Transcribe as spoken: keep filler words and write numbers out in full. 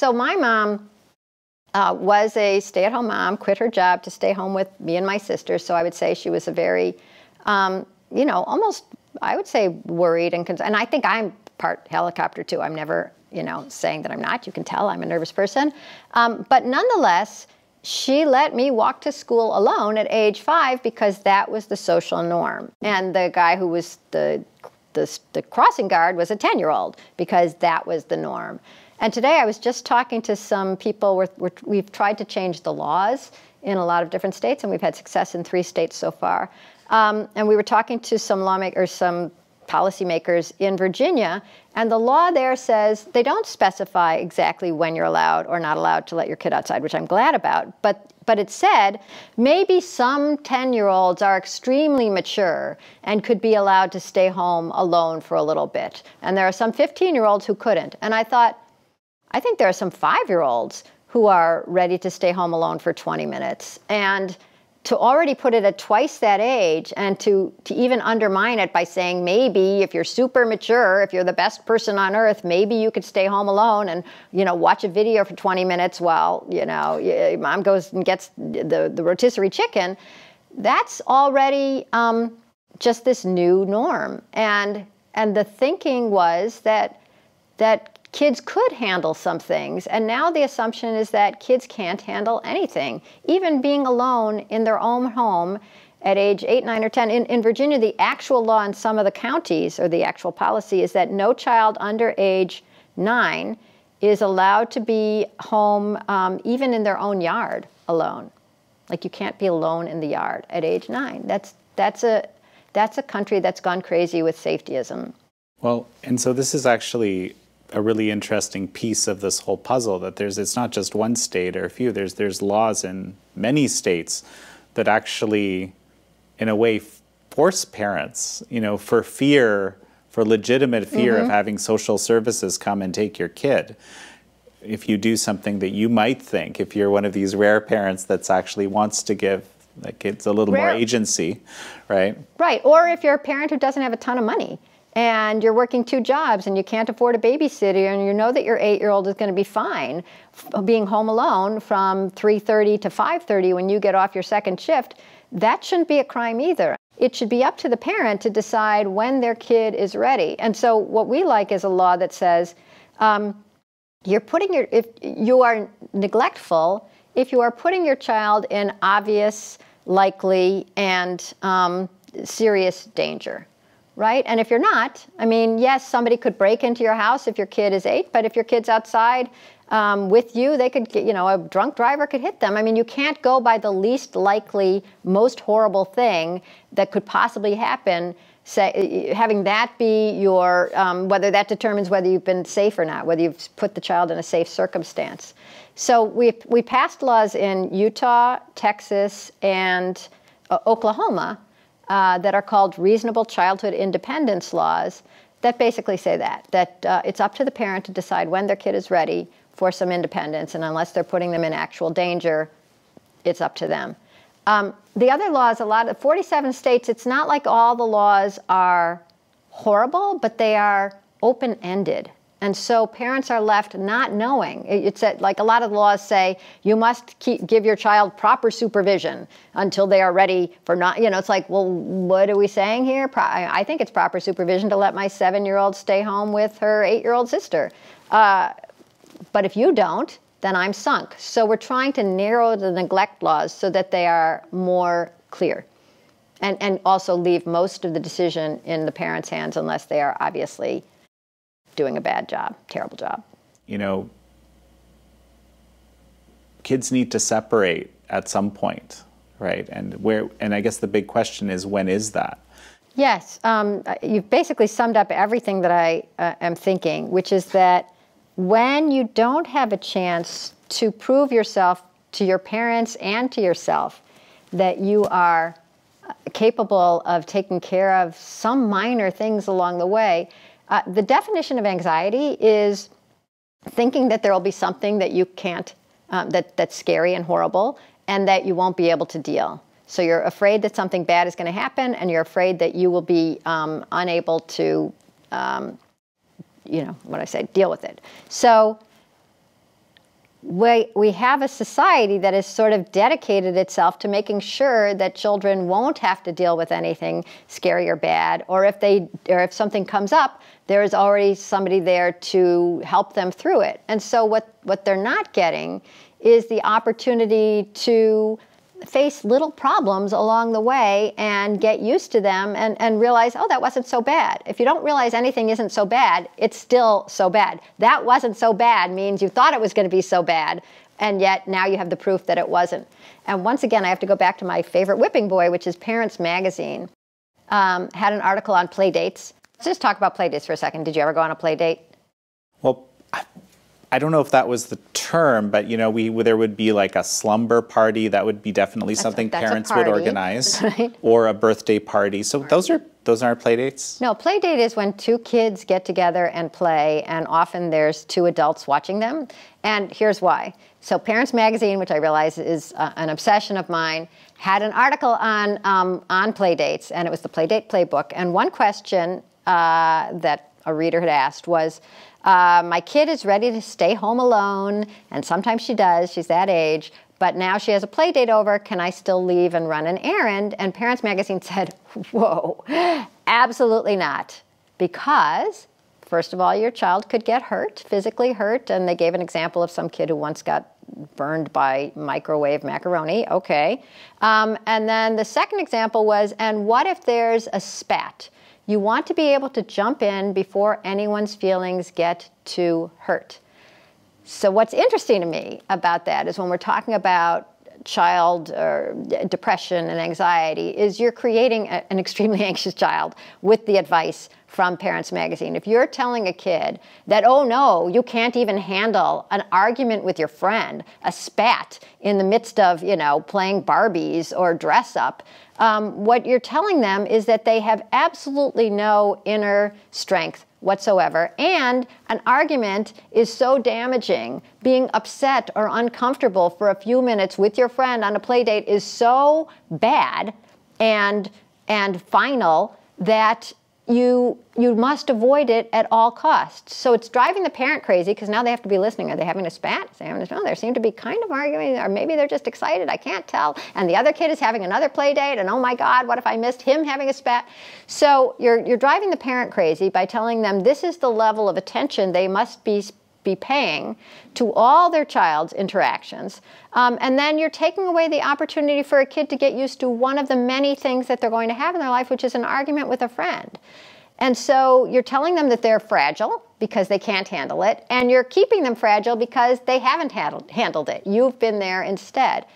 So my mom uh, was a stay-at-home mom, quit her job to stay home with me and my sister. So I would say she was a very, um, you know, almost, I would say, worried and concerned. And I think I'm part helicopter too. I'm never, you know, saying that I'm not. You can tell I'm a nervous person. Um, but nonetheless, she let me walk to school alone at age five because that was the social norm. And the guy who was the, the, the crossing guard was a ten-year-old because that was the norm. And today I was just talking to some people. We're, we're, we've tried to change the laws in a lot of different states, and we've had success in three states so far. Um, and we were talking to some lawmakers, some policymakers in Virginia, and the law there says they don't specify exactly when you're allowed or not allowed to let your kid outside, which I'm glad about, but, but it said maybe some ten-year-olds are extremely mature and could be allowed to stay home alone for a little bit. And there are some fifteen-year-olds who couldn't. And I thought, I think there are some five-year-olds who are ready to stay home alone for twenty minutes. And to already put it at twice that age and to, to even undermine it by saying maybe if you're super mature, if you're the best person on earth, maybe you could stay home alone and, you know, watch a video for twenty minutes while, you know, mom goes and gets the, the rotisserie chicken. That's already um, just this new norm. And, and the thinking was that, that kids could handle some things, and now the assumption is that kids can't handle anything, even being alone in their own home at age eight, nine, or ten. In, in Virginia, the actual law in some of the counties, or the actual policy, is that no child under age nine is allowed to be home um, even in their own yard alone. Like, you can't be alone in the yard at age nine. That's, that's, a, that's a country that's gone crazy with safetyism. Well, and so this is actually a really interesting piece of this whole puzzle, that there's, it's not just one state or a few, there's, there's laws in many states that actually, in a way, force parents, you know, for fear, for legitimate fear mm-hmm. of having social services come and take your kid. If you do something that you might think, if you're one of these rare parents that's actually wants to give the kids a little rare. more agency, right? Right, or if you're a parent who doesn't have a ton of money, and you're working two jobs and you can't afford a babysitter, and you know that your eight-year-old is going to be fine being home alone from three thirty to five thirty when you get off your second shift, that shouldn't be a crime either. It should be up to the parent to decide when their kid is ready. And so what we like is a law that says um, you're putting your, if you are neglectful if you are putting your child in obvious, likely, and um, serious danger. Right? And if you're not, I mean, yes, somebody could break into your house if your kid is eight, but if your kid's outside um, with you, they could, you know, a drunk driver could hit them. I mean, you can't go by the least likely, most horrible thing that could possibly happen, say, having that be your, um, whether that determines whether you've been safe or not, whether you've put the child in a safe circumstance. So we, we passed laws in Utah, Texas, and uh, Oklahoma, Uh, that are called reasonable childhood independence laws, that basically say that, that uh, it's up to the parent to decide when their kid is ready for some independence, and unless they're putting them in actual danger, it's up to them. Um, the other laws, a lot of forty-seven states, it's not like all the laws are horrible, but they are open-ended. And so parents are left not knowing. It's like a lot of laws say, you must keep, give your child proper supervision until they are ready for not, you know, it's like, well, what are we saying here? Pro I think it's proper supervision to let my seven-year-old stay home with her eight-year-old sister. Uh, but if you don't, then I'm sunk. So we're trying to narrow the neglect laws so that they are more clear. And, and also leave most of the decision in the parents' hands unless they are obviously doing a bad job, terrible job. You know, kids need to separate at some point, right? And where? And I guess the big question is, when is that? Yes, um, you've basically summed up everything that I uh, am thinking, which is that when you don't have a chance to prove yourself to your parents and to yourself that you are capable of taking care of some minor things along the way. Uh, the definition of anxiety is thinking that there will be something that you can't, um, that, that's scary and horrible, and that you won't be able to deal. So you're afraid that something bad is going to happen, and you're afraid that you will be um, unable to, um, you know, what I say, deal with it. So we, we have a society that has sort of dedicated itself to making sure that children won't have to deal with anything scary or bad, or if they, or if something comes up, there is already somebody there to help them through it. And so what, what they're not getting is the opportunity to face little problems along the way and get used to them and, and realize, oh, that wasn't so bad. If you don't realize anything isn't so bad, it's still so bad. That wasn't so bad means you thought it was going to be so bad, and yet now you have the proof that it wasn't. And once again, I have to go back to my favorite whipping boy, which is Parents Magazine. Um, had an article on play dates. Let's just talk about play dates for a second. Did you ever go on a play date? Well, I I don't know if that was the term, but you know, we there would be like a slumber party. That would be definitely that's something a, parents would organize, right? Or a birthday party. So party. those are those aren't play dates. No, play date is when two kids get together and play, and often there's two adults watching them. And here's why. So Parents Magazine, which I realize is uh, an obsession of mine, had an article on um, on play dates, and it was the Play Date Playbook. And one question uh, that a reader had asked was, Uh, my kid is ready to stay home alone, and sometimes she does, she's that age, but now she has a play date over, can I still leave and run an errand? And Parents Magazine said, whoa, absolutely not. Because, first of all, your child could get hurt, physically hurt, and they gave an example of some kid who once got burned by microwave macaroni, okay. Um, and then the second example was, and what if there's a spat? You want to be able to jump in before anyone's feelings get too hurt. So what's interesting to me about that is when we're talking about child or depression and anxiety is you're creating a, an extremely anxious child with the advice from Parents Magazine. If you're telling a kid that, oh no, you can't even handle an argument with your friend, a spat in the midst of, you know, playing Barbies or dress up, Um, what you're telling them is that they have absolutely no inner strength whatsoever, and an argument is so damaging. Being upset or uncomfortable for a few minutes with your friend on a play date is so bad and, and final that you, you must avoid it at all costs. So it's driving the parent crazy because now they have to be listening. Are they having a spat? Is they having a spat? They seem to be kind of arguing, or maybe they're just excited. I can't tell. And the other kid is having another play date, and oh my God, what if I missed him having a spat? So you're, you're driving the parent crazy by telling them this is the level of attention they must be be paying to all their child's interactions. Um, and then you're taking away the opportunity for a kid to get used to one of the many things that they're going to have in their life, which is an argument with a friend. And so you're telling them that they're fragile because they can't handle it, and you're keeping them fragile because they haven't handled it. You've been there instead.